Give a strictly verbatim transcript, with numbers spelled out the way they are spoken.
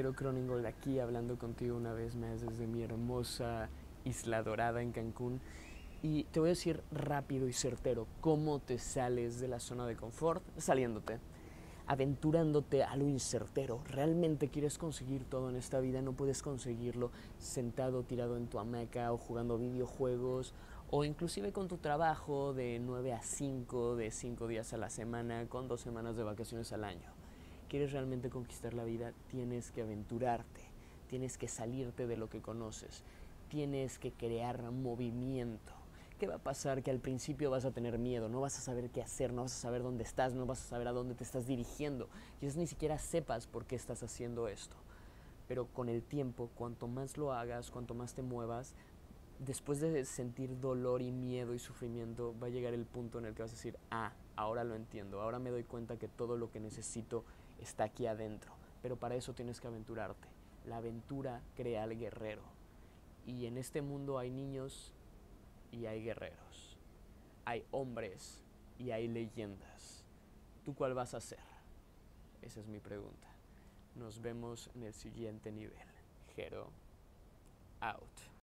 Jero Kro de aquí, hablando contigo una vez más desde mi hermosa Isla Dorada en Cancún. Y te voy a decir rápido y certero cómo te sales de la zona de confort, saliéndote, aventurándote a lo incertero. Realmente quieres conseguir todo en esta vida, no puedes conseguirlo sentado, tirado en tu hamaca o jugando videojuegos, o inclusive con tu trabajo de nueve a cinco, de cinco días a la semana, con dos semanas de vacaciones al año. Quieres realmente conquistar la vida, tienes que aventurarte, tienes que salirte de lo que conoces, tienes que crear movimiento. ¿Qué va a pasar? Que al principio vas a tener miedo, no vas a saber qué hacer, no vas a saber dónde estás, no vas a saber a dónde te estás dirigiendo. Quizás ni siquiera sepas por qué estás haciendo esto. Pero con el tiempo, cuanto más lo hagas, cuanto más te muevas, después de sentir dolor y miedo y sufrimiento, va a llegar el punto en el que vas a decir, ah, ahora lo entiendo, ahora me doy cuenta que todo lo que necesito está aquí adentro. Pero para eso tienes que aventurarte. La aventura crea al guerrero. Y en este mundo hay niños y hay guerreros. Hay hombres y hay leyendas. ¿Tú cuál vas a ser? Esa es mi pregunta. Nos vemos en el siguiente nivel. Jero, out.